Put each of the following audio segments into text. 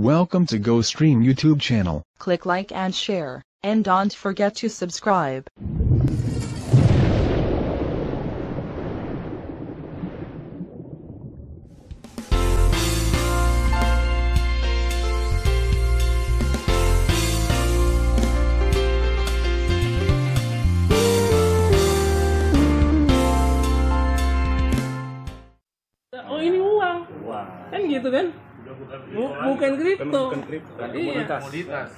Welcome to Go Stream YouTube channel. Click like and share, and don't forget to subscribe. Oh ini uang, kan gitu kan? Bukan kripto.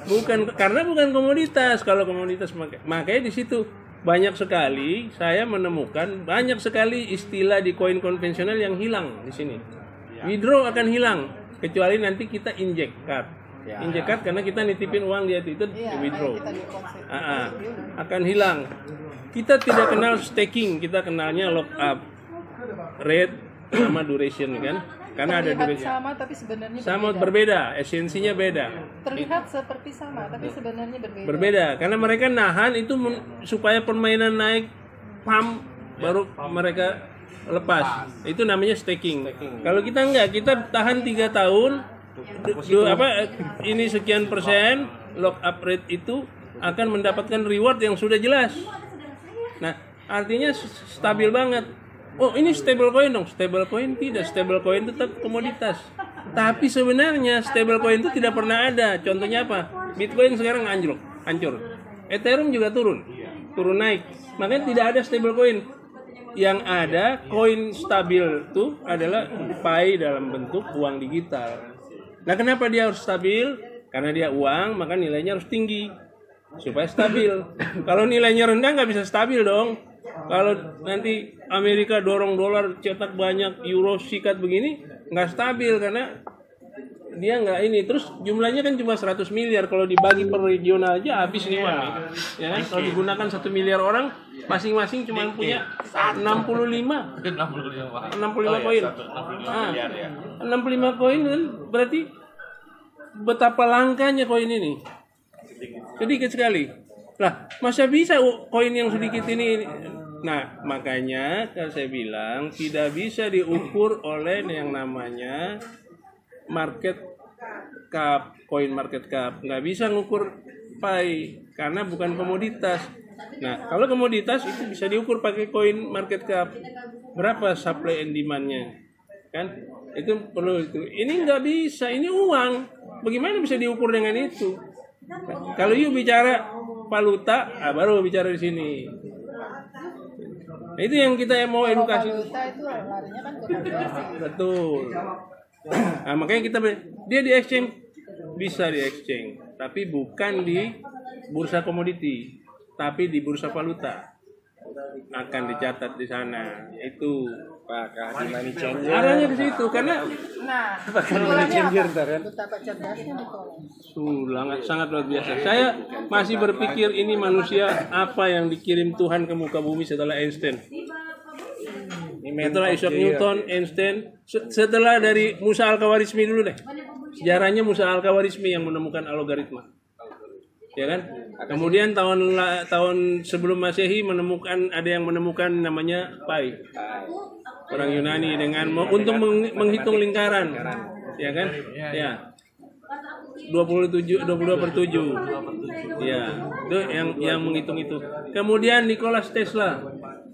Bukan, karena bukan komoditas. Kalau komoditas makanya di situ banyak sekali saya menemukan banyak sekali istilah di koin konvensional yang hilang di sini. Withdraw akan hilang kecuali nanti kita inject card. Inject card karena kita nitipin uang dia itu withdraw. Akan hilang. Kita tidak kenal staking, kita kenalnya lock up rate sama duration kan, karena ada duration sama tapi sebenarnya sama berbeda, esensinya beda, terlihat seperti sama tapi sebenarnya berbeda karena mereka nahan itu supaya permainan naik pump baru mereka lepas. Itu namanya staking. Kalau kita enggak, kita tahan 3 tahun ini sekian persen lock up rate itu akan mendapatkan reward yang sudah jelas. Nah artinya stabil banget. Oh ini stablecoin dong, stablecoin tidak, stablecoin tetap komoditas. Tapi sebenarnya stablecoin itu tidak pernah ada. Contohnya apa? Bitcoin sekarang hancur. Ethereum juga turun naik. Makanya tidak ada stablecoin. Yang ada koin stabil itu adalah Pi dalam bentuk uang digital. Nah kenapa dia harus stabil? Karena dia uang, maka nilainya harus tinggi supaya stabil. Kalau nilainya rendah nggak bisa stabil dong. Kalau nanti Amerika dorong dolar cetak banyak, euro sikat begini nggak stabil karena dia nggak ini. Terus jumlahnya kan cuma 100 miliar, kalau dibagi per regional aja habis nih uang. Ya kan? Kalau digunakan 1 miliar orang, masing-masing cuma punya 65 koin. 65 koin kan berarti betapa langkanya koin ini. Sedikit sekali. Lah, masa bisa koin yang sedikit ini? Nah, makanya kan saya bilang tidak bisa diukur oleh yang namanya market cap, koin market cap. Nggak bisa ngukur Pi karena bukan komoditas. Nah, kalau komoditas itu bisa diukur pakai koin market cap. Berapa supply and demand-nya? Kan? Itu perlu itu. Ini nggak bisa, ini uang. Bagaimana bisa diukur dengan itu? Nah, kalau you bicara valuta, baru bicara di sini. Nah, itu yang kita mau edukasi. Valuta itu larinya kan ke betul. Nah, makanya kita dia di exchange, bisa di exchange, tapi bukan di bursa komoditi, tapi di bursa valuta. Akan dicatat di sana. Itu Pak money changer. Arahnya ke situ karena money changer entar kan. Betapa cerdasnya Nikola. Sangat luar biasa. Saya masih berpikir ini manusia apa yang dikirim Tuhan ke muka bumi setelah Einstein. Setelah Isaac Newton, Einstein, setelah dari Musa Al-Khawarizmi dulu deh. Sejarahnya Musa Al-Khawarizmi yang menemukan logaritma. Ya kan? Kemudian tahun sebelum Masehi ada yang menemukan namanya Pi. Orang Yunani dengan untuk menghitung lingkaran. Ya kan? Ya. 22/7. Ya, itu yang menghitung itu. Kemudian Nikola Tesla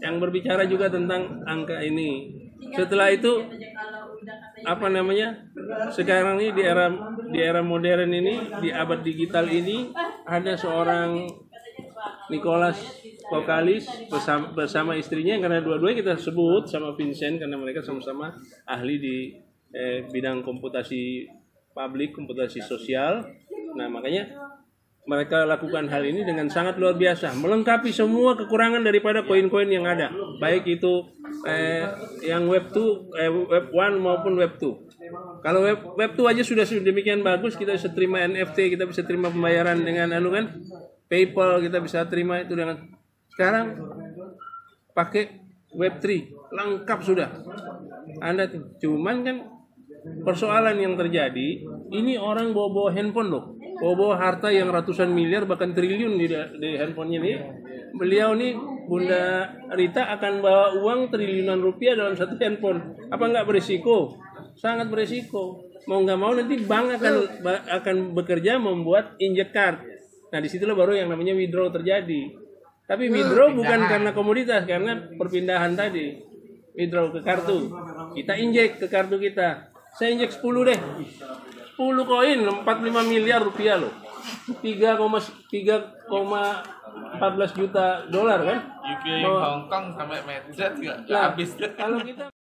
yang berbicara juga tentang angka ini. Setelah itu sekarang ini di era modern ini, di abad digital ini, ada seorang Nikola Tesla bersama istrinya, karena dua-duanya kita sebut sama Vincent karena mereka sama-sama ahli di bidang komputasi publik, komputasi sosial. Nah makanya mereka lakukan hal ini dengan sangat luar biasa, melengkapi semua kekurangan daripada koin-koin yang ada, baik itu yang Web2, Web1 maupun Web2. Kalau Web2 aja sudah demikian bagus, kita bisa terima NFT, kita bisa terima pembayaran dengan PayPal, kita bisa terima itu dengan sekarang pakai Web3, lengkap sudah. Anda cuman kan persoalan yang terjadi, ini orang bawa-bawa handphone loh, bawa-bawa harta yang ratusan miliar bahkan triliun di handphonenya nih. Beliau nih Bunda Rita akan bawa uang triliunan rupiah dalam satu handphone. Apa nggak berisiko? Sangat beresiko. mau nggak mau nanti bank akan bekerja membuat inject card. Nah disitulah baru yang namanya withdraw terjadi. Tapi withdraw bukan karena komoditas, karena perpindahan tadi. Withdraw ke kartu, kita inject ke kartu kita. Saya inject 10 deh, 10 koin 45 miliar rupiah loh, 3,14 juta dolar kan. UK Hongkong sampai meter nggak habis. Kalau kita